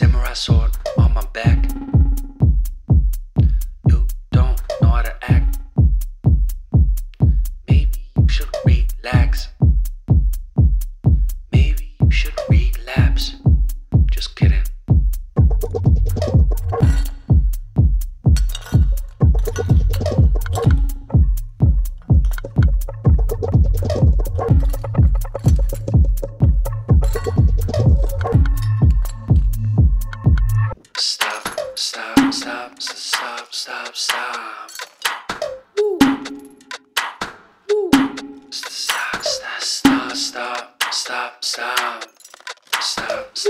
samurai sword on my back. You don't know how to act. Maybe you should relax. Maybe you should relapse. Just kidding. Stop.